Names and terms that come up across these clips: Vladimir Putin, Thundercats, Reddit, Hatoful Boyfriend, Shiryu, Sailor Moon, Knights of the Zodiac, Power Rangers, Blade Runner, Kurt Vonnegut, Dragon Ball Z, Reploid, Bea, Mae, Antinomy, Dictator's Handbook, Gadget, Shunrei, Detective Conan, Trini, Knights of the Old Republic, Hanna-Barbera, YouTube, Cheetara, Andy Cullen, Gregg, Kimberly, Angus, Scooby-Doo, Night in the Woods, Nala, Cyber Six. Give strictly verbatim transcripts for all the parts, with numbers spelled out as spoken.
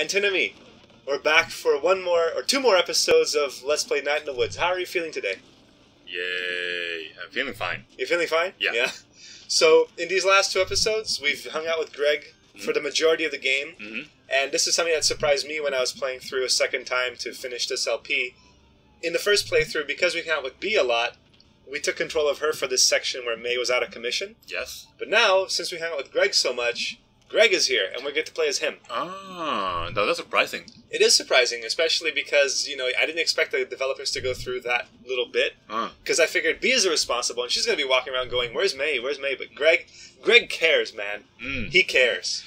Antinomy, we're back for one more, or two more episodes of Let's Play Night in the Woods. How are you feeling today? Yay, I'm feeling fine. You're feeling fine? Yeah. Yeah. So, in these last two episodes, we've hung out with Gregg mm-hmm. for the majority of the game, mm-hmm. and this is something that surprised me when I was playing through a second time to finish this L P. In the first playthrough, because we hung out with Bea a lot, we took control of her for this section where Mae was out of commission. Yes. But now, since we hang out with Gregg so much, Gregg is here, and we get to play as him. Ah, no, that's surprising. It is surprising, especially because, you know, I didn't expect the developers to go through that little bit. Because uh. I figured Bea's irresponsible, and she's going to be walking around going, where's Mae, where's Mae? But Gregg, Gregg cares, man. Mm. He cares.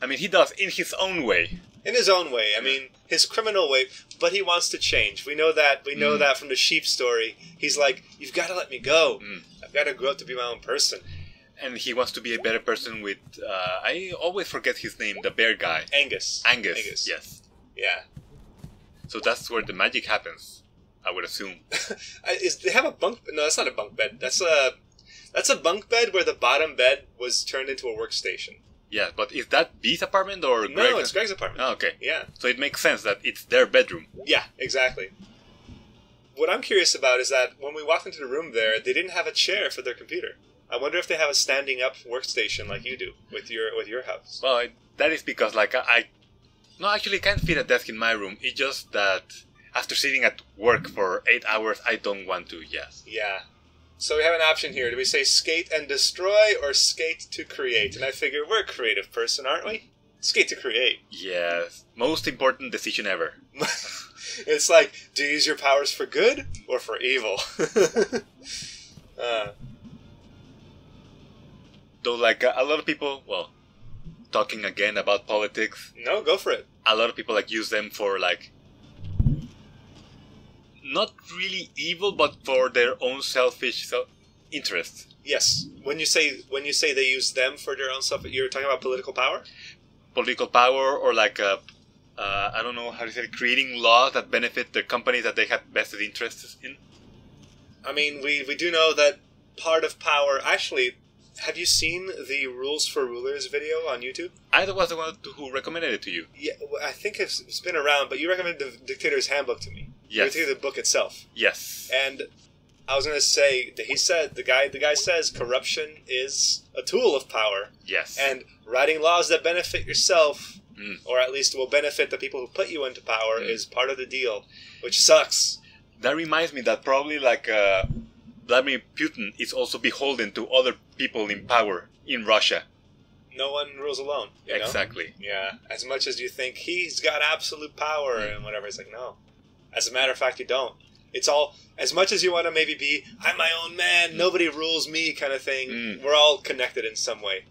I mean, he does, in his own way. In his own way. I mean, his criminal way, but he wants to change. We know that. We know mm. that from the sheep story. He's like, you've got to let me go. Mm. I've got to grow up to be my own person. And he wants to be a better person with, uh, I always forget his name, the bear guy. Angus. Angus. Angus. Yes. Yeah. So that's where the magic happens, I would assume. Is, they have a bunk, no, that's not a bunk bed. That's a, that's a bunk bed where the bottom bed was turned into a workstation. Yeah, but is that Bea's apartment or Gregg's? No, it's Gregg's apartment. Oh, okay. Yeah. So it makes sense that it's their bedroom. Yeah, exactly. What I'm curious about is that when we walked into the room there, they didn't have a chair for their computer. I wonder if they have a standing up workstation like you do with your with your house. Well, it, that is because like I, I, no, actually can't fit a desk in my room. It's just that after sitting at work for eight hours, I don't want to. Yes. Yeah. So we have an option here. Do we say skate and destroy or skate to create? And I figure we're a creative person, aren't we? Skate to create. Yes. Most important decision ever. It's like, do you use your powers for good or for evil? uh Though, like, a lot of people, well, talking again about politics. No, go for it. A lot of people, like, use them for, like, not really evil, but for their own selfish self interests. Yes. When you say when you say they use them for their own self, you're talking about political power? Political power or, like, a, uh, I don't know how to say it, creating laws that benefit their companies that they have vested interests in. I mean, we, we do know that part of power, actually... Have you seen the Rules for Rulers video on YouTube? I was the one who recommended it to you. Yeah, well, I think it's, it's been around, but you recommended the Dictator's Handbook to me. Yes. You recommended the book itself. Yes. And I was going to say that he said the guy the guy says corruption is a tool of power. Yes. And writing laws that benefit yourself, mm. or at least will benefit the people who put you into power, mm. is part of the deal, which sucks. That reminds me that probably like. Uh, Vladimir Putin is also beholden to other people in power in Russia. No one rules alone. You know? Exactly. Yeah. As much as you think he's got absolute power mm. and whatever, it's like, no. As a matter of fact, you don't. It's all, as much as you want to maybe be, I'm my own man, mm. nobody rules me kind of thing, mm. we're all connected in some way.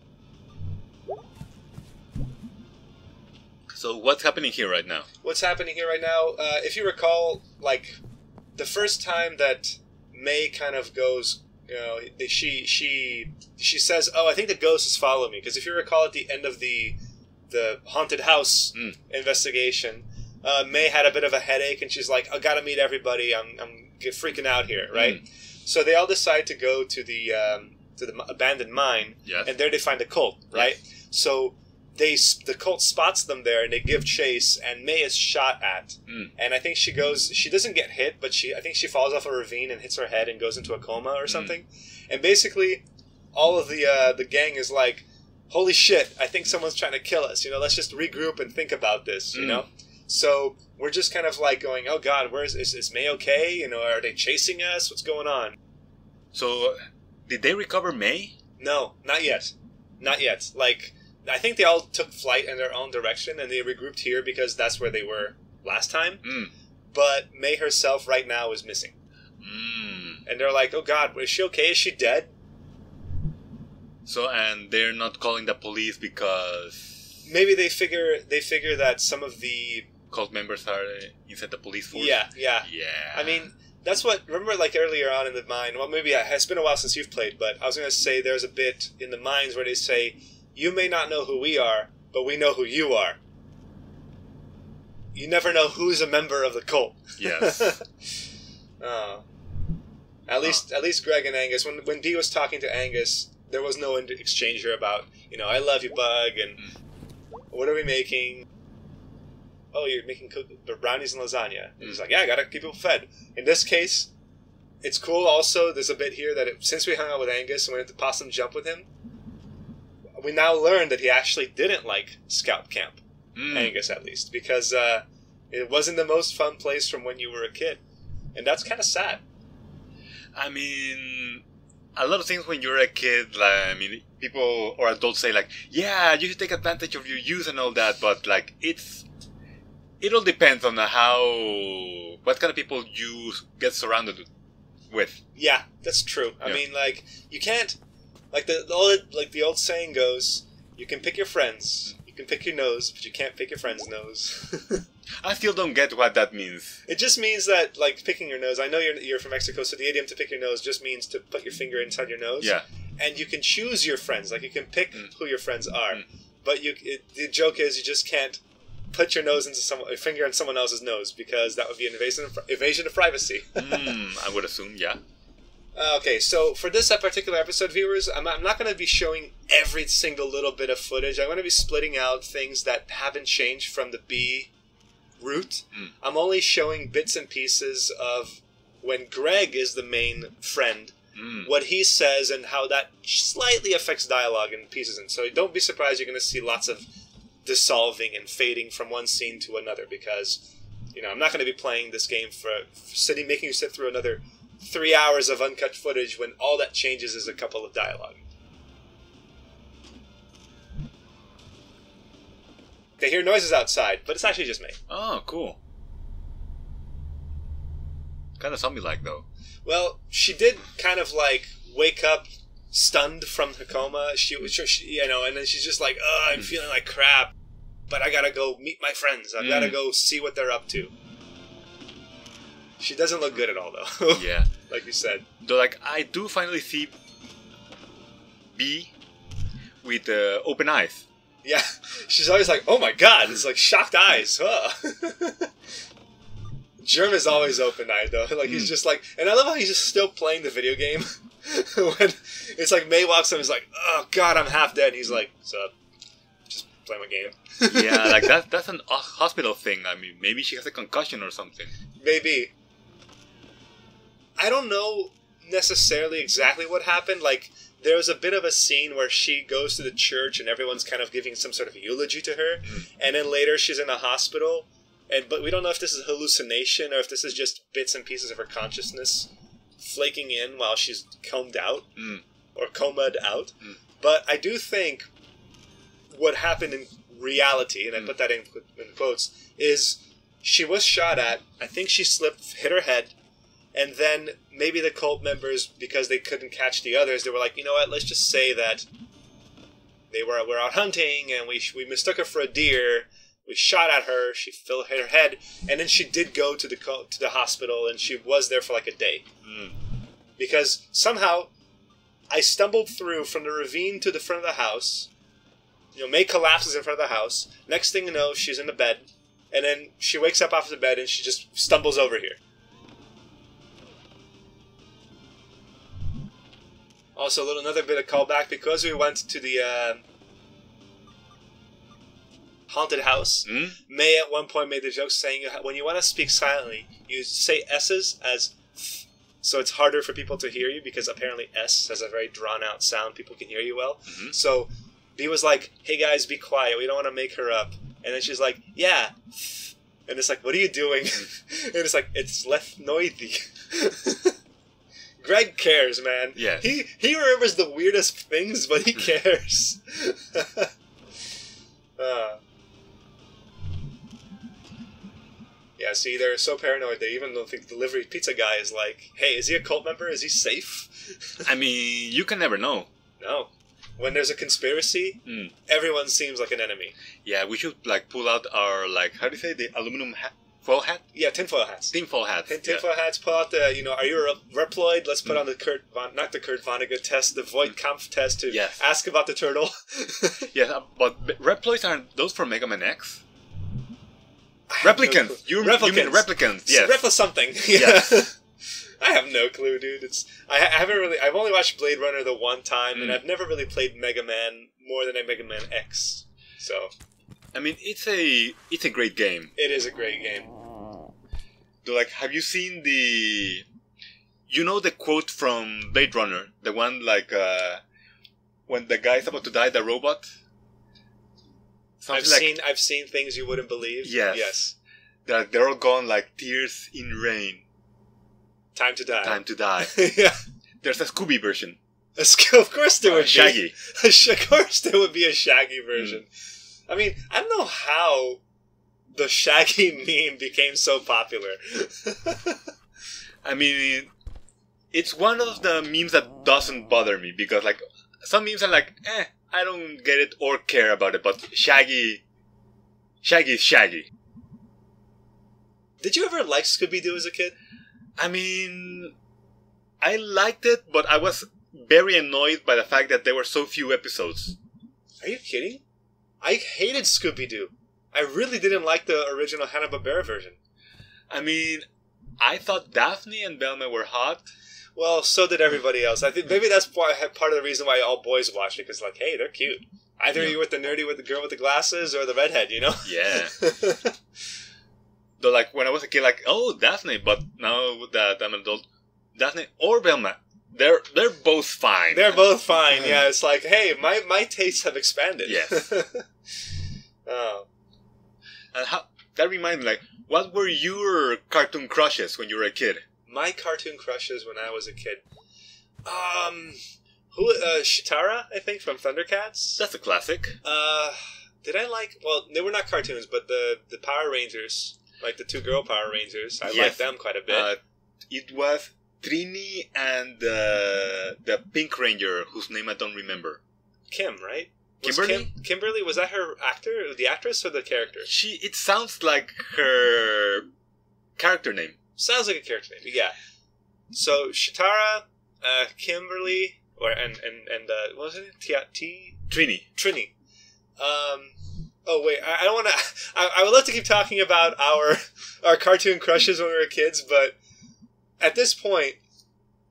So what's happening here right now? What's happening here right now, uh, if you recall, like, the first time that... Mae kind of goes, you know, she she she says, "Oh, I think the ghost is following me." Because if you recall, at the end of the the haunted house mm. investigation, uh, Mae had a bit of a headache, and she's like, "I gotta meet everybody. I'm I'm freaking out here, right?" Mm. So they all decide to go to the um, to the abandoned mine, yes. and there they find the cult, right? Yes. So they the cult spots them there, and they give chase, and Mae is shot at. Mm. And I think she goes, she doesn't get hit, but she I think she falls off a ravine and hits her head and goes into a coma or something. Mm. And basically, all of the uh, the gang is like, holy shit, I think someone's trying to kill us. You know, let's just regroup and think about this, mm. you know? So we're just kind of like going, oh God, where is, is, is Mae okay? You know, are they chasing us? What's going on? So did they recover Mae? No, not yet. Not yet. Like... I think they all took flight in their own direction, and they regrouped here because that's where they were last time. Mm. But Mae herself right now is missing. Mm. And they're like, oh God, is she okay? Is she dead? So, and they're not calling the police because... Maybe they figure they figure that some of the... cult members are inside the police force? Yeah, yeah. Yeah. I mean, that's what... Remember, like, earlier on in the mine... Well, maybe it's been a while since you've played, but I was going to say there's a bit in the mines where they say... You may not know who we are, but we know who you are. You never know who's a member of the cult. Yes. uh, at least, at least Gregg and Angus. When when Dee was talking to Angus, there was no exchange here about, you know, I love you, bug, and what are we making? oh, you're making brownies and lasagna. And he's like, yeah, I gotta keep people fed. In this case, it's cool also, there's a bit here that it, since we hung out with Angus and went to Possum Jump with him, we now learned that he actually didn't like Scout Camp. Mm. Angus, at least. Because uh, it wasn't the most fun place from when you were a kid. And that's kind of sad. I mean, a lot of things when you're a kid, like, I mean, people or adults say, like, yeah, you should take advantage of your youth and all that, but, like, it's... It all depends on how... what kind of people you get surrounded with. Yeah, that's true. I yeah. mean, like, you can't... Like the, the old, like the old saying goes, you can pick your friends, you can pick your nose, but you can't pick your friend's nose. I still don't get what that means. It just means that, like, picking your nose, I know you're, you're from Mexico, so the idiom to pick your nose just means to put your finger inside your nose. Yeah. And you can choose your friends, like, you can pick mm. who your friends are. Mm. But you, it, the joke is you just can't put your nose into some, your finger in someone else's nose, because that would be an invasion of, invasion of privacy. mm, I would assume, yeah. Okay, so for this particular episode, viewers, I'm not going to be showing every single little bit of footage. I'm going to be splitting out things that haven't changed from the B route. Mm. I'm only showing bits and pieces of when Gregg is the main friend, mm. what he says and how that slightly affects dialogue and pieces. And so don't be surprised you're going to see lots of dissolving and fading from one scene to another, because, you know, I'm not going to be playing this game for, for sitting, making you sit through another... three hours of uncut footage when all that changes is a couple of dialogue. They hear noises outside, but it's actually just me. Oh, cool. Kind of zombie-like, though. Well, she did kind of, like, wake up stunned from her coma. She was, she, you know, and then she's just like, oh, I'm feeling like crap, but I gotta go meet my friends. I've mm. gotta go see what they're up to. She doesn't look good at all, though. Yeah. Like you said. Though, like, I do finally see B with uh, open eyes. Yeah. She's always like, oh my god. It's like shocked eyes. Huh. Germ is always open-eyed, though. Like, mm. he's just like... And I love how he's just still playing the video game. When it's like Mae walks up and is like, oh god, I'm half dead. And he's like, sup? Just play my game. Yeah, like, that, that's an hospital thing. I mean, maybe she has a concussion or something. Maybe. I don't know necessarily exactly what happened. Like, there was a bit of a scene where she goes to the church and everyone's kind of giving some sort of eulogy to her. And then later she's in a hospital. And but we don't know if this is a hallucination or if this is just bits and pieces of her consciousness flaking in while she's combed out. Mm. Or comaed out. Mm. But I do think what happened in reality, and I mm. put that in, in quotes, is... she was shot at. I think she slipped, hit her head, and then maybe the cult members, because they couldn't catch the others, they were like, you know what, let's just say that they were we're out hunting, and we we mistook her for a deer. We shot at her. She fell, hit her head, and then she did go to the to the hospital, and she was there for like a day, mm. because somehow I stumbled through from the ravine to the front of the house. You know, Mae collapses in front of the house. Next thing you know, she's in the bed. And then she wakes up off the bed and she just stumbles over here. Also, a little another bit of callback, because we went to the uh, haunted house. Mm? Mae at one point made the joke saying, when you want to speak silently, you say S's as th, so it's harder for people to hear you, because apparently S has a very drawn-out sound. People can hear you well. Mm-hmm. So B was like, hey guys, be quiet. We don't want to make her up. And then she's like, yeah. And it's like, what are you doing? And it's like, it's lethnoidy. Gregg cares, man. Yeah. He, he remembers the weirdest things, but he cares. uh. Yeah, see, they're so paranoid, they even don't think the delivery pizza guy is like, hey, is he a cult member? Is he safe? I mean, you can never know. No. When there's a conspiracy, mm. everyone seems like an enemy. Yeah, we should, like, pull out our, like, how do you say, the aluminum hat? Foil hat? Yeah, tinfoil hats. Tinfoil hats. Tin, tinfoil yeah. hats. Pull out the, you know, are you a Reploid? Let's put mm. on the Kurt Von, not the Kurt Vonnegut test, the Void Kampf test to yes. ask about the turtle. Yeah, but Reploids aren't those from Mega Man X? Replicants. No you, replicants. You mean replicants, yes. Repl something. Yeah. Yes. I have no clue, dude. It's I, I haven't really. I've only watched Blade Runner the one time, mm. and I've never really played Mega Man more than a Mega Man X. So I mean, it's a it's a great game. It is a great game. Like, have you seen the, you know, the quote from Blade Runner, the one like uh, when the guy's about to die, the robot. Something I've like, seen. I've seen things you wouldn't believe. Yes. Yes. They're, they're all gone like tears in rain. Time to die. Time to die. Yeah. There's a Scooby version. A sc of course there would uh, Shaggy. be. Shaggy. Of course there would be a Shaggy version. Mm. I mean, I don't know how the Shaggy meme became so popular. I mean, it's one of the memes that doesn't bother me because, like, some memes are like, eh, I don't get it or care about it, but Shaggy, Shaggy is Shaggy. Did you ever like Scooby-Doo as a kid? I mean, I liked it, but I was very annoyed by the fact that there were so few episodes. Are you kidding? I hated Scooby-Doo. I really didn't like the original Hanna-Barbera version. I mean, I thought Daphne and Velma were hot. Well, so did everybody else. I think maybe that's part of the reason why all boys watched it, because, like, hey, they're cute. Either yeah. you're with the nerdy with the girl with the glasses or the redhead, you know? Yeah. Though, like, when I was a kid, like, oh, Daphne, but now that I'm an adult, Daphne or Velma, they're they're both fine. They're both fine, yeah. It's like, hey, my, my tastes have expanded. Yes. Oh. And how, that reminds me, like, what were your cartoon crushes when you were a kid? My cartoon crushes when I was a kid? Um, who, uh, Cheetara, I think, from Thundercats. That's a classic. Uh, did I like, well, they were not cartoons, but the, the Power Rangers... Like the two girl Power Rangers. I yes. liked them quite a bit. Uh, it was Trini and uh, the Pink Ranger, whose name I don't remember. Kim, right? Was Kimberly? Kim, Kimberly, was that her actor? The actress or the character? She. It sounds like her character name. Sounds like a character name, yeah. So, Cheetara, uh, Kimberly, or and, and, and uh, what was it? T T Trini. Trini. Um... Oh, wait, I don't want to... I would love to keep talking about our our cartoon crushes when we were kids, but at this point,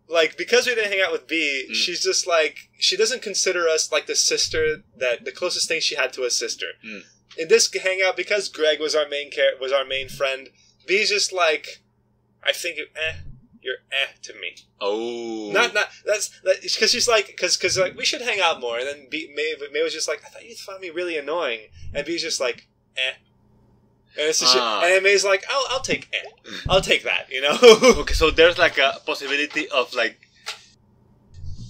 like, because we didn't hang out with Bea, mm. she's just like... She doesn't consider us like the sister that... The closest thing she had to a sister. Mm. In this hangout, because Gregg was our main car was our main friend, Bea's just like, I think, eh, you're eh to me. Oh. Not, not... That's... Because that, she's like... Because, like, we should hang out more. And then Bea, Mae, Mae was just like, I thought you found me really annoying. And Bea's just like, eh. And, it's ah. and Mae's like, I'll, I'll take eh. I'll take that, you know? Okay, so there's like a possibility of like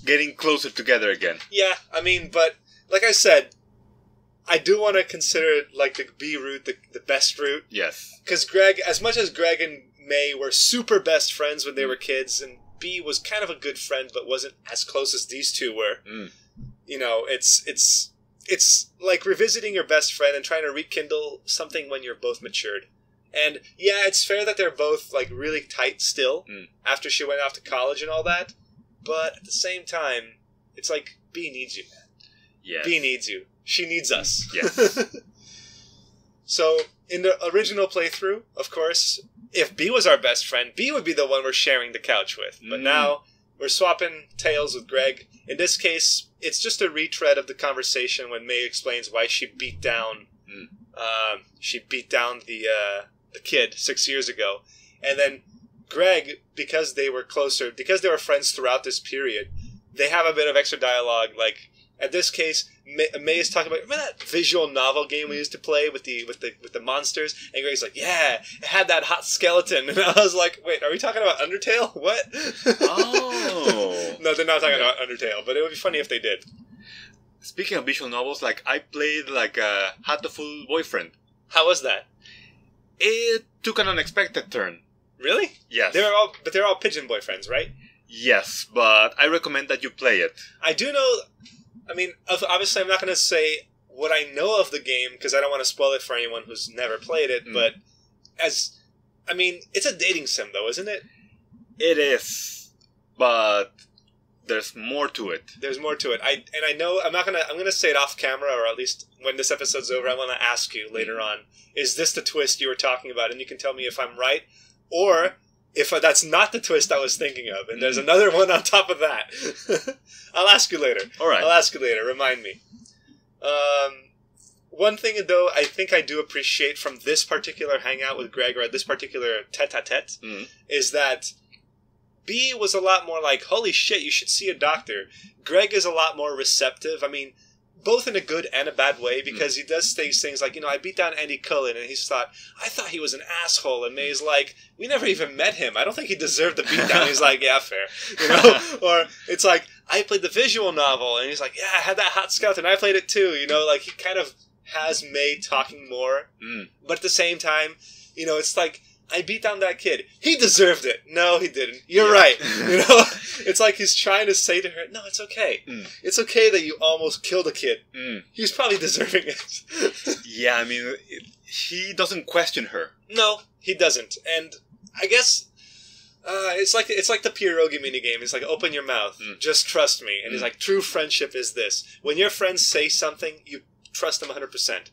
getting closer together again. Yeah, I mean, but like I said, I do want to consider like the Bea route the, the best route. Yes. Because Gregg, as much as Gregg and Mae were super best friends when they were kids, and Bea was kind of a good friend but wasn't as close as these two were, mm. you know, it's it's... It's like revisiting your best friend and trying to rekindle something when you're both matured. And, yeah, it's fair that they're both, like, really tight still mm. after she went off to college and all that. But at the same time, it's like, Bea needs you, man. Yes. Bea needs you. She needs us. Yes. So, in the original playthrough, of course, if Bea was our best friend, Bea would be the one we're sharing the couch with. Mm. But now... We're swapping tales with Gregg. In this case, it's just a retread of the conversation when Mae explains why she beat down, mm. uh, she beat down the uh, the kid six years ago, and then Gregg, because they were closer, because they were friends throughout this period, they have a bit of extra dialogue. Like at this case, Mae, Mae is talking about remember that visual novel game we used to play with the with the with the monsters, and Gregg's like, yeah, it had that hot skeleton, and I was like, wait, are we talking about Undertale? What? Oh. No, they're not talking yeah. about Undertale, but it would be funny if they did. Speaking of visual novels, like, I played, like, uh, Hatoful Boyfriend. How was that? It took an unexpected turn. Really? Yes. They're all, but they're all pigeon boyfriends, right? Yes, but I recommend that you play it. I do know... I mean, obviously I'm not going to say what I know of the game, because I don't want to spoil it for anyone who's never played it, mm. but as... I mean, it's a dating sim, though, isn't it? It is, but... There's more to it. There's more to it. I and I know I'm not gonna I'm gonna say it off camera, or at least when this episode's over, I want to ask you later on. Is this the twist you were talking about? And you can tell me if I'm right, or if that's not the twist I was thinking of. And there's another one on top of that. I'll ask you later. All right. I'll ask you later. Remind me. Um, One thing, though, I think I do appreciate from this particular hangout with Gregg, or this particular tete-a-tete, mm-hmm. is that Bea was a lot more like, holy shit, you should see a doctor. Gregg is a lot more receptive. I mean, both in a good and a bad way, because mm-hmm. he does things, things like, you know, I beat down Andy Cullen, and he's thought, I thought he was an asshole. And Mae's like, we never even met him. I don't think he deserved the beat down. He's like, yeah, fair. You know? Or it's like, I played the visual novel, and he's like, yeah, I had that hot scout, and I played it too. You know, like, he kind of has Mae talking more, mm. but at the same time, you know, it's like, I beat down that kid. He deserved it. No, he didn't. You're yeah. right. You know, it's like he's trying to say to her, no, it's okay. Mm. It's okay that you almost killed a kid. Mm. He's probably deserving it. Yeah, I mean, it, he doesn't question her. No, he doesn't. And I guess uh, it's like it's like the pierogi minigame. It's like, open your mouth. Mm. Just trust me. And mm. it's like, true friendship is this. When your friends say something, you trust them one hundred percent.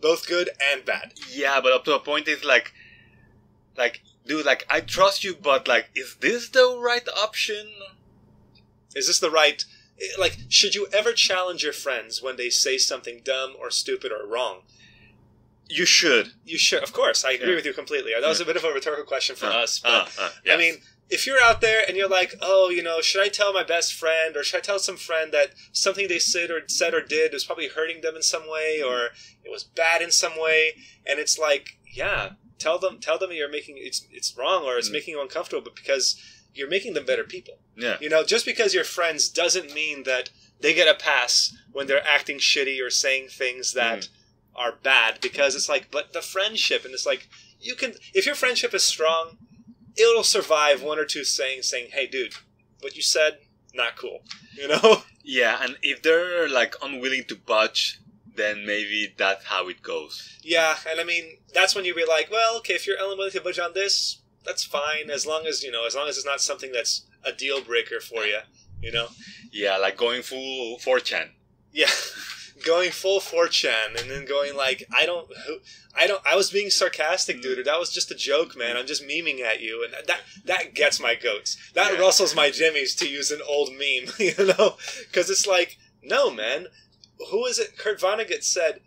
Both good and bad. Yeah, but up to a point, it's like, like, dude, like, I trust you, but, like, is this the right option? Is this the right... Like, should you ever challenge your friends when they say something dumb or stupid or wrong? You should. You should. Of course. I agree yeah. with you completely. That was a bit of a rhetorical question for uh, us. But, uh, uh, yes. I mean, if you're out there and you're like, oh, you know, should I tell my best friend, or should I tell some friend that something they said or, said or did was probably hurting them in some way, or it was bad in some way, and it's like, yeah... Tell them, tell them you're making it's it's wrong, or it's mm. making you uncomfortable, but because you're making them better people. Yeah, you know, just because you're friends doesn't mean that they get a pass when they're acting shitty or saying things that mm. are bad. Because it's like, but the friendship, and it's like, you can, if your friendship is strong, it'll survive one or two saying saying, hey, dude, what you said, not cool. You know? Yeah, and if they're like unwilling to budge, then maybe that's how it goes. Yeah, and I mean, that's when you'd be like, well, okay, if you're unwilling to budge on this, that's fine, as long as, you know, as long as it's not something that's a deal-breaker for you, you know? Yeah, like going full four chan. Yeah, going full four chan, and then going like, I don't, I don't, I was being sarcastic, dude, or that was just a joke, man, I'm just memeing at you, and that, that gets my goats. That yeah. rustles my jimmies, to use an old meme, you know? Because it's like, no, man. Who is it? Kurt Vonnegut said,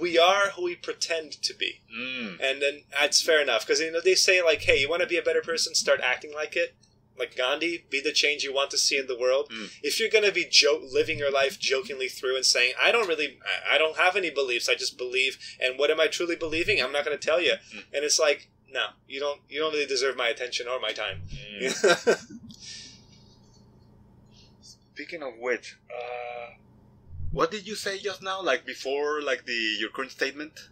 "We are who we pretend to be," mm. and then that's fair enough, because, you know, they say like, "Hey, you want to be a better person? Start acting like it." Like Gandhi, be the change you want to see in the world. Mm. If you're gonna be jo- living your life jokingly through and saying, "I don't really, I don't have any beliefs. I just believe," and what am I truly believing? I'm not gonna tell you. Mm. And it's like, no, you don't, you don't really deserve my attention or my time. Mm. Speaking of which. Uh... What did you say just now, like, before, like, the your current statement?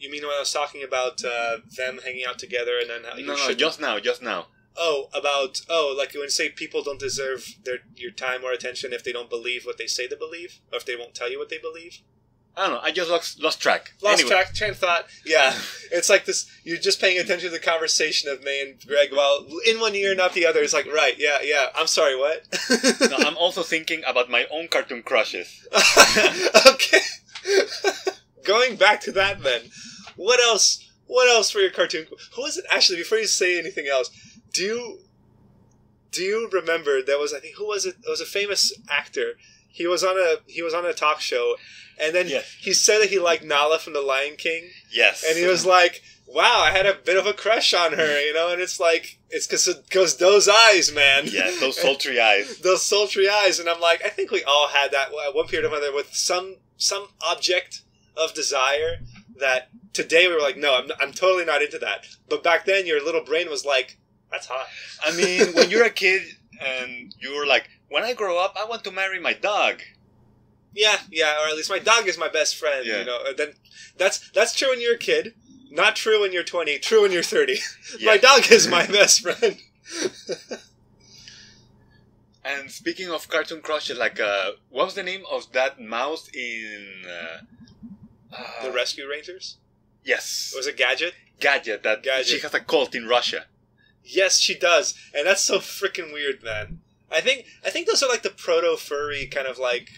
You mean when I was talking about uh, them hanging out together and then... How you no, no, should... just now, just now. Oh, about... Oh, like, you would say people don't deserve their your time or attention if they don't believe what they say they believe? Or if they won't tell you what they believe? I don't know, I just lost, lost track. Lost anyway. track, train of thought. Yeah, it's like this... You're just paying attention to the conversation of Mae and Gregg, while in one ear, not the other. It's like, right, yeah, yeah. I'm sorry, what? No, I'm also thinking about my own cartoon crushes. Okay. Going back to that, then. What else? What else for your cartoon... Who is it? Actually, before you say anything else, do you... Do you remember there was, I think, who was it? It was a famous actor... He was on a he was on a talk show, and then yes. he said that he liked Nala from The Lion King. Yes, and he was like, "Wow, I had a bit of a crush on her," you know. And it's like, it's because those eyes, man. Yes, those sultry eyes. Those sultry eyes, and I'm like, I think we all had that at one period or another with some some object of desire that today we were like, no, I'm I'm totally not into that. But back then, your little brain was like, that's hot. I mean, when you're a kid and you're like, when I grow up, I want to marry my dog. Yeah, yeah, or at least my dog is my best friend. Yeah. You know, then that's that's true when you're a kid, not true when you're twenty, true when you're thirty. Yeah. My dog is my best friend. And speaking of cartoon crushes, like, uh, what was the name of that mouse in uh, uh, the Rescue Rangers? Yes, was it Gadget? Gadget. That Gadget. She has a cult in Russia. Yes, she does, and that's so freaking weird, man. I think I think those are like the proto-furry kind of like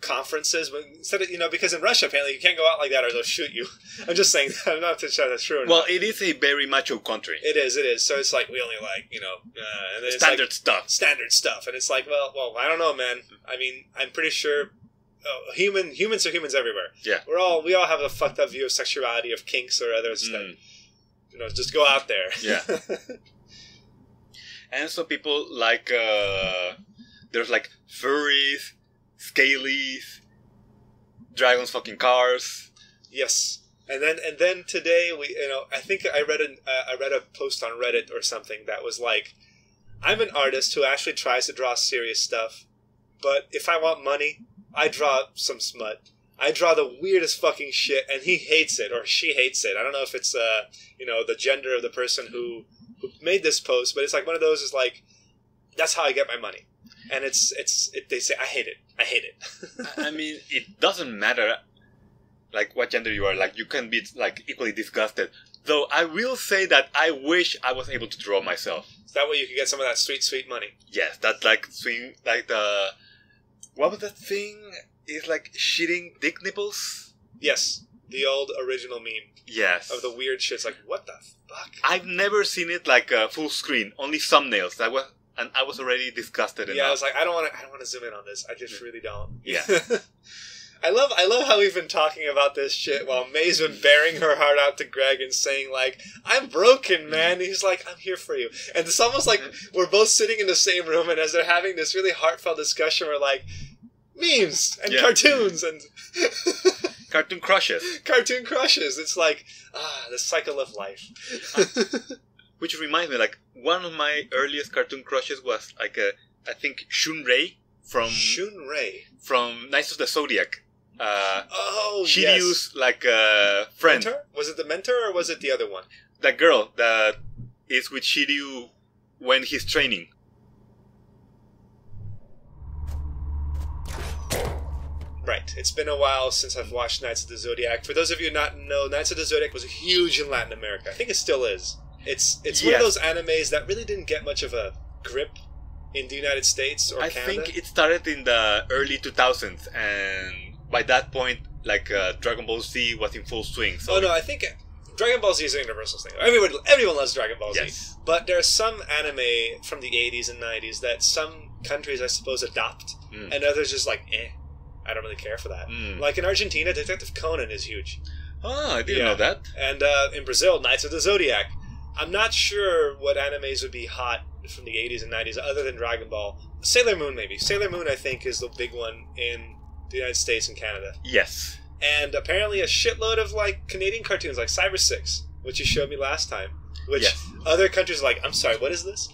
conferences, but instead of, you know, because in Russia apparently you can't go out like that or they'll shoot you. I'm just saying that. I'm not sure that's true. Or well, not. It is a very macho country. It is. It is. So it's like we only like, you know, uh, and then standard it's like, stuff. Standard stuff, and it's like, well, well, I don't know, man. I mean, I'm pretty sure oh, human humans are humans everywhere. Yeah, we're all we all have a fucked up view of sexuality, of kinks or others mm. that you know just go out there. Yeah, and so people like uh, there's like furries, scalies, dragons fucking cars. Yes. And then, and then today we, you know, I think I read an, uh, I read a post on Reddit or something that was like, "I'm an artist who actually tries to draw serious stuff, but if I want money, I draw some smut. I draw the weirdest fucking shit, and he hates it or she hates it." I don't know if it's, uh, you know, the gender of the person who who made this post, but it's like one of those is like, "That's how I get my money," and it's it's it, they say, "I hate it. I hate it." I mean, it doesn't matter. Like, what gender you are, like, you can be, like, equally disgusted. Though, I will say that I wish I was able to draw myself. So that way you could get some of that sweet, sweet money. Yes, that's, like, swing, like, the... What was that thing? It's, like, shitting dick nipples? Yes. The old original meme. Yes. Of the weird shit. It's like, what the fuck? I've never seen it, like, uh, full screen. Only thumbnails. That was... And I was already disgusted enough. Yeah, I was like, I don't want to I don't want to zoom in on this. I just really don't. Yeah. I love I love how we've been talking about this shit while Mae's been bearing her heart out to Gregg and saying, like, "I'm broken, man." And he's like, "I'm here for you." And it's almost like we're both sitting in the same room, and as they're having this really heartfelt discussion, we're like, memes and yeah. cartoons and... Cartoon crushes. Cartoon crushes. It's like, ah, the cycle of life. Which reminds me, like, one of my earliest cartoon crushes was, like, a, I think, Shunrei from... Shunrei? From Knights of the Zodiac. Uh, oh, Shiryu's, yes. like, uh, friend. Mentor? Was it the mentor or was it the other one? That girl that is with Shiryu when he's training. Right. It's been a while since I've watched Knights of the Zodiac. For those of you not know, Knights of the Zodiac was huge in Latin America. I think it still is. It's it's yes. one of those animes that really didn't get much of a grip in the United States or I Canada. I think it started in the early two thousands and... By that point, like, uh, Dragon Ball Z was in full swing. So oh, no, I think Dragon Ball Z is a universal thing. Everyone, everyone loves Dragon Ball yes. Z. But there are some anime from the eighties and nineties that some countries, I suppose, adopt. Mm. And others just like, eh, I don't really care for that. Mm. Like, in Argentina, Detective Conan is huge. Oh, I didn't yeah. know that. And uh, in Brazil, Knights of the Zodiac. I'm not sure what animes would be hot from the eighties and nineties other than Dragon Ball. Sailor Moon, maybe. Sailor Moon, I think, is the big one in... the United States and Canada. Yes. And apparently a shitload of, like, Canadian cartoons, like Cyber Six, which you showed me last time, which yes. other countries are like, "I'm sorry, what is this?"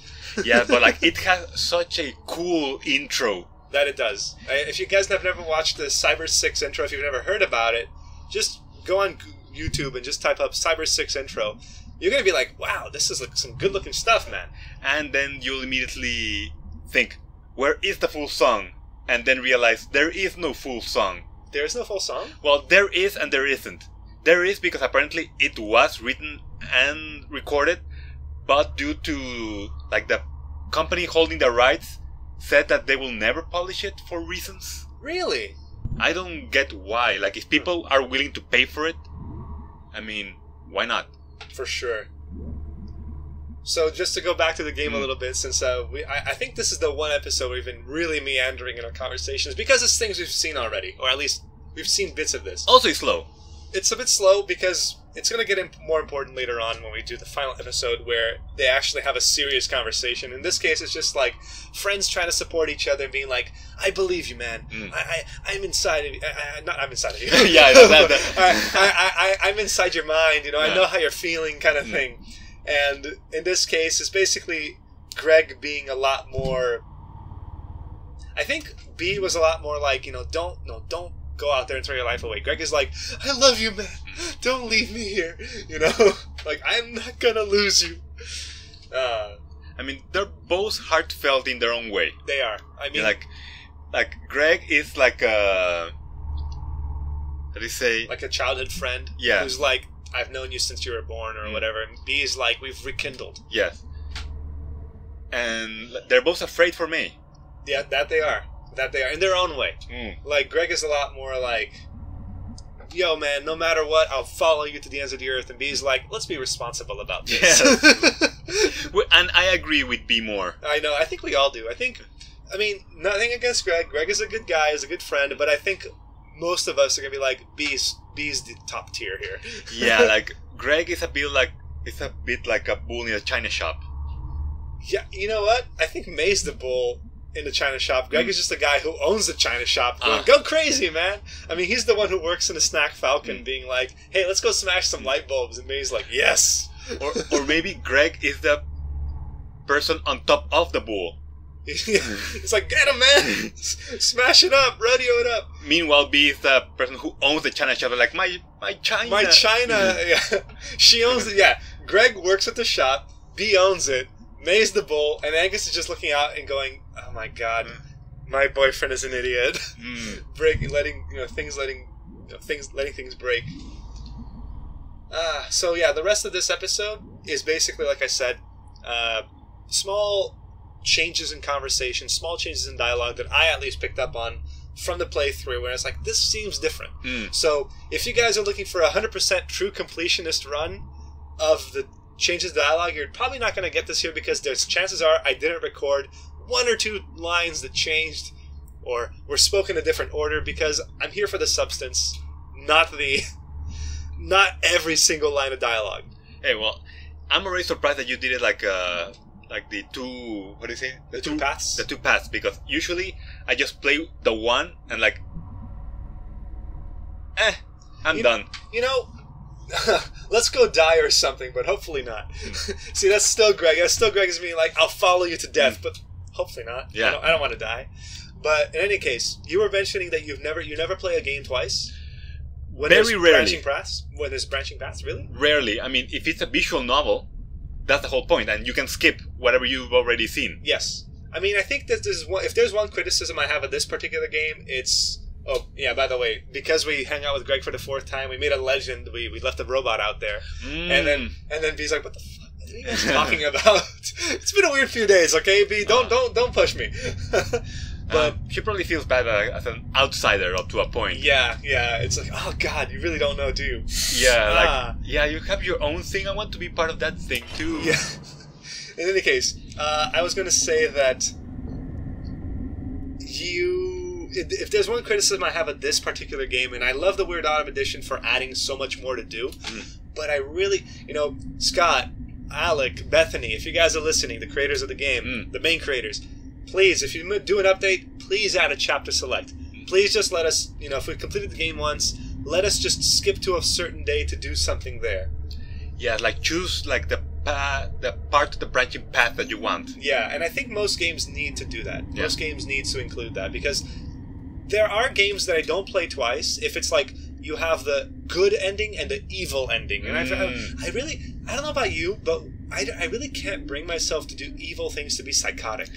Yeah, but, like, it has such a cool intro. That it does. If you guys have never watched the Cyber Six intro, if you've never heard about it, just go on YouTube and just type up Cyber Six intro. You're going to be like, wow, this is like some good-looking stuff, man. And then you'll immediately think, where is the full song? And then realize there is no full song. There is no full song? Well, there is and there isn't. There is because apparently it was written and recorded, but due to, like, the company holding the rights said that they will never publish it for reasons. Really? I don't get why. Like, if people are willing to pay for it, I mean, why not? For sure. So just to go back to the game mm. a little bit, since uh, we, I, I think this is the one episode we've been really meandering in our conversations, because it's things we've seen already, or at least we've seen bits of this. Also, it's slow. It's a bit slow because it's going to get imp more important later on when we do the final episode where they actually have a serious conversation. In this case, it's just like friends trying to support each other and being like, "I believe you, man. Mm. I, I, I'm inside of you. I, I, not I'm inside of you. yeah, I know that. that. I, I, I, I'm inside your mind. You know, yeah. I know how you're feeling," kind of mm. thing. And in this case, it's basically Gregg being a lot more... I think Bea was a lot more like, you know, don't no, don't go out there and throw your life away. Gregg is like, "I love you, man. Don't leave me here." You know? Like, I'm not gonna lose you. Uh, I mean, they're both heartfelt in their own way. They are. I mean... Like, like Gregg is like a... How do you say? Like a childhood friend. Yeah. Who's like... "I've known you since you were born," or whatever. And Bea's like, "We've rekindled." Yes. And they're both afraid for Mae. Yeah, that they are. That they are. In their own way. Mm. Like, Gregg is a lot more like, "Yo, man, no matter what, I'll follow you to the ends of the earth." And Bea's like, "Let's be responsible about this." Yes. And I agree with Bea more. I know. I think we all do. I think, I mean, nothing against Gregg. Gregg is a good guy, is a good friend, but I think most of us are gonna be like, Bea's Bea's the top tier here. Yeah, like Gregg is a bit like it's a bit like a bull in a china shop. Yeah, you know what? I think Mae's the bull in the china shop. Gregg mm. is just the guy who owns the china shop. Going, uh. Go crazy, man! I mean, he's the one who works in a snack falcon, mm. being like, "Hey, let's go smash some light bulbs," and Mae's like, "Yes." Or, or maybe Gregg is the person on top of the bull. It's like, get him, man! Smash it up, rodeo it up. Meanwhile, Bea is the person who owns the china shop. Like my my china, my china. Yeah. She owns it. Yeah, Gregg works at the shop. Bea owns it. Mae's the bull, and Angus is just looking out and going, "Oh my god, mm. my boyfriend is an idiot." Mm. Breaking, letting you know things, letting you know, things, letting things break. Uh, so yeah, the rest of this episode is basically, like I said, uh, small changes in conversation, small changes in dialogue that I at least picked up on from the playthrough, where I was like, this seems different. Mm. So if you guys are looking for a one hundred percent true completionist run of the changes dialogue, you're probably not going to get this here, because there's chances are I didn't record one or two lines that changed or were spoken in a different order, because I'm here for the substance, not the... not every single line of dialogue. Hey, well, I'm already surprised that you did it like uh, like the two... What do you say? The, the two, two paths? The two paths, because usually I just play the one and like... Eh, I'm you, done. You know, let's go die or something, but hopefully not. Mm. See, that's still Gregg. That's still Gregg is being like, I'll follow you to death, mm. but hopefully not. Yeah. I don't, I don't want to die. But in any case, you were mentioning that you've never you never play a game twice. When Very rarely. Branching paths, when there's branching paths, really? Rarely. I mean, if it's a visual novel, that's the whole point, and you can skip whatever you've already seen. Yes. I mean, I think that there's one, if there's one criticism I have of this particular game, it's... Oh, yeah, by the way, because we hang out with Gregg for the fourth time, we made a legend, we, we left a robot out there. Mm. And then and then B's like, what the fuck? What are you guys talking about? It's been a weird few days, okay, B? Don't, uh, don't, don't push me. But um, she probably feels bad uh, as an outsider up to a point. Yeah, yeah. It's like, oh god, you really don't know, do you? Yeah, ah. like, yeah, you have your own thing. I want to be part of that thing too. Yeah. In any case, uh, I was going to say that you, if there's one criticism I have of this particular game, and I love the Weird Autumn Edition for adding so much more to do, mm. but I really, you know, Scott, Alec, Bethany, if you guys are listening, the creators of the game, mm. the main creators, please, if you do an update, please add a chapter select. Please just let us, you know, if we completed the game once, let us just skip to a certain day to do something there. Yeah, like choose like the pa the part of the branching path that you want. Yeah, and I think most games need to do that. Yeah. Most games need to include that, because there are games that I don't play twice if it's like you have the good ending and the evil ending. And mm. I, I really, I don't know about you, but I, I really can't bring myself to do evil things, to be psychotic.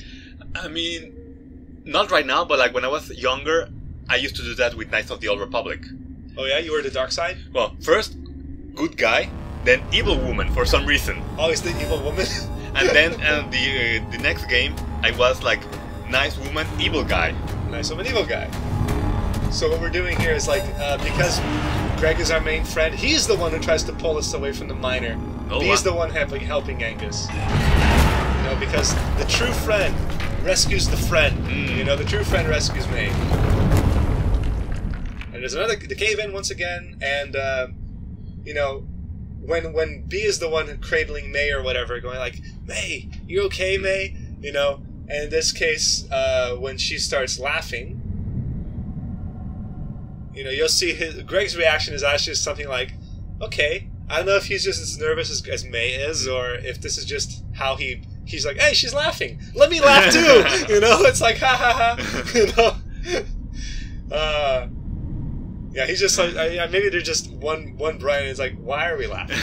I mean, not right now, but like when I was younger, I used to do that with Knights of the Old Republic. Oh yeah? You were the dark side? Well, first, good guy, then evil woman for some reason. Always the evil woman? And then and the, uh, the next game, I was like, nice woman, evil guy. Nice woman, evil guy. So what we're doing here is like, uh, because Gregg is our main friend, he's the one who tries to pull us away from the miner. Oh, he's wow. the one helping, helping Angus. You know, because the true friend... rescues the friend. Mm. You know, the true friend rescues Mae. And there's another... The cave-in once again, and, uh, you know, when when Bea is the one cradling Mae or whatever, going like, Mae, you okay, Mae? You know, and in this case, uh, when she starts laughing, you know, you'll see his, Gregg's reaction is actually something like, okay, I don't know if he's just as nervous as, as Mae is, or if this is just how he... He's like, hey, she's laughing. Let me laugh too. You know, it's like, ha ha ha. You know, uh, yeah. He's just like, I, I, maybe they're just one one Brian is like, why are we laughing?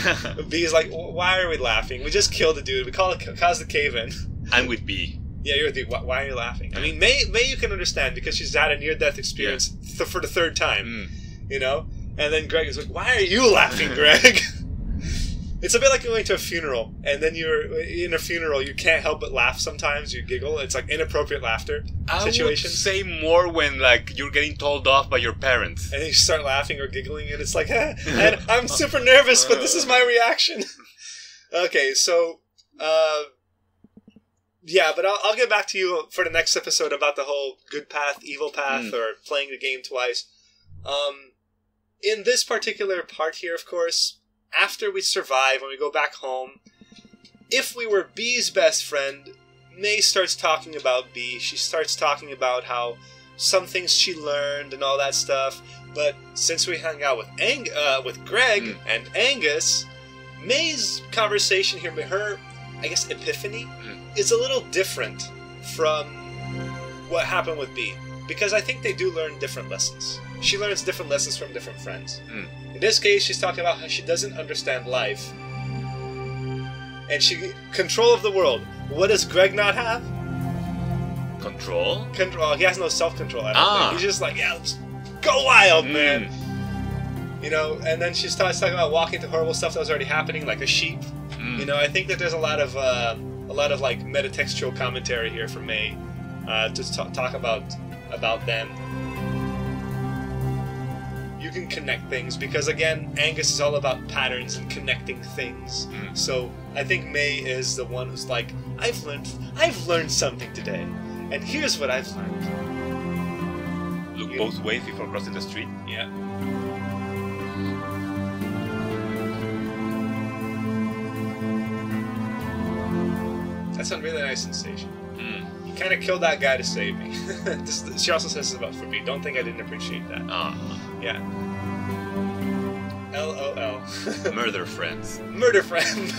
B's like, why are we laughing? We just killed a dude. We call it caused the cave in. I'm with B. Yeah, you're with B. Why, why are you laughing? I mean, Mae, Mae, you can understand because she's had a near death experience yeah. th for the third time. Mm. You know, and then Gregg is like, why are you laughing, Gregg? It's a bit like going to a funeral, and then you're in a funeral, you can't help but laugh sometimes, you giggle, it's like inappropriate laughter situations. I would say more when like you're getting told off by your parents. And you start laughing or giggling, and it's like, eh, and I'm super nervous, but this is my reaction. Okay, so, uh, yeah, but I'll, I'll get back to you for the next episode about the whole good path, evil path, mm. or playing the game twice. Um, in this particular part here, of course, after we survive, when we go back home, if we were Bea's best friend, Mae starts talking about Bea. She starts talking about how some things she learned and all that stuff. But since we hung out with Ang- uh, with Gregg mm. and Angus, Mae's conversation here, her, I guess, epiphany, mm. is a little different from what happened with Bea. Because I think they do learn different lessons. She learns different lessons from different friends. Mm. In this case, she's talking about how she doesn't understand life. And she... Control of the world. What does Gregg not have? Control? Control. He has no self-control. I don't ah. think. He's just like, yeah, let's go wild, mm. man. You know, and then she starts talking about walking to horrible stuff that was already happening, like a sheep. Mm. You know, I think that there's a lot of, uh, a lot of like, metatextual commentary here from Mae uh, to t- talk about... about them. You can connect things because, again, Angus is all about patterns and connecting things. Mm. So I think Mae is the one who's like, I've learned I've learned something today, and here's what I've learned. Look you both know? ways before crossing the street. Yeah. That's a really nice sensation. Mm. Kind of killed that guy to save me. She also says this about for me. Don't think I didn't appreciate that. Ah, uh, yeah. L O L. Murder friends. Murder friend.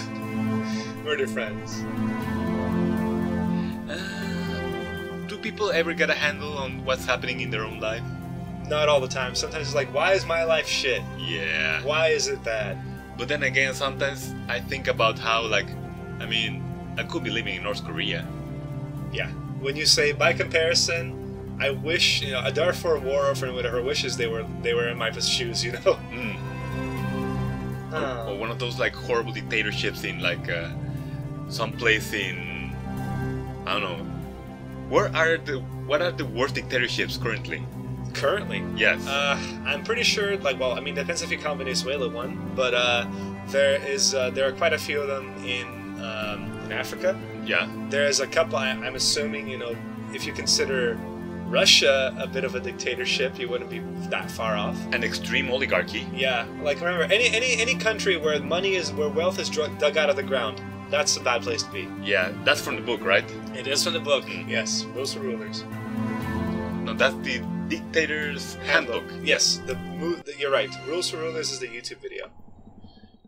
Murder friends. Uh, do people ever get a handle on what's happening in their own life? Not all the time. Sometimes it's like, why is my life shit? Yeah. Why is it that? But then again, sometimes I think about how, like, I mean, I could be living in North Korea. Yeah. When you say, by comparison, I wish, you know, a Darfur war orphan would have her wishes they were they were in my shoes, you know? Mm. Uh. Or, or one of those, like, horrible dictatorships in, like, uh, some place in, I don't know. Where are the, what are the worst dictatorships currently? Currently? Yes. Uh, I'm pretty sure, like, well, I mean, depends if you count Venezuela one, but uh, there is, uh, there are quite a few of them in, um, in Africa. Yeah. There's a couple, I, I'm assuming, you know, if you consider Russia a bit of a dictatorship, you wouldn't be that far off. An extreme oligarchy. Yeah. Like, remember, any any, any country where money is, where wealth is drug, dug out of the ground, that's a bad place to be. Yeah, that's from the book, right? It is from the book, mm. yes. Rules for Rulers. No, that's the Dictator's Handbook. handbook. Yes, the, the you're right. Rules for Rulers is the YouTube video.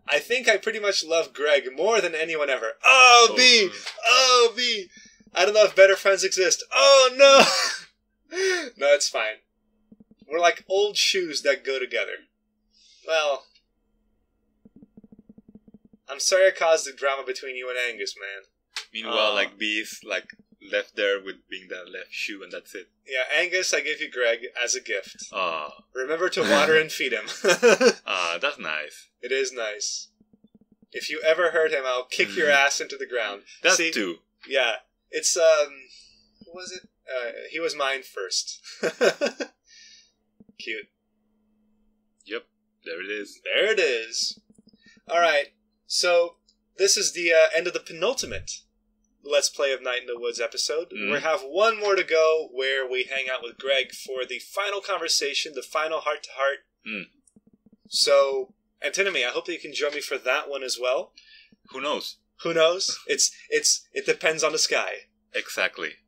I think I pretty much love Gregg more than anyone ever. Oh, B! Oh, B! I don't know if better friends exist. Oh, no! No, it's fine. We're like old shoes that go together. Well, I'm sorry I caused the drama between you and Angus, man. Meanwhile, uh, like, B's, like, left there with being that left shoe, and that's it. Yeah, Angus, I gave you Gregg as a gift. Uh, Remember to water and feed him. Ah, uh, that's nice. It is nice. If you ever hurt him, I'll kick your ass into the ground. That's See, two. Yeah. It's, um... What was it? Uh, he was mine first. Cute. Yep. There it is. There it is. Alright. So, this is the uh, end of the penultimate Let's Play of Night in the Woods episode. Mm. We have one more to go where we hang out with Gregg for the final conversation, the final heart-to-heart. Mm. So... Antinomy, I hope that you can join me for that one as well. Who knows? Who knows? It's it's it depends on the sky. Exactly.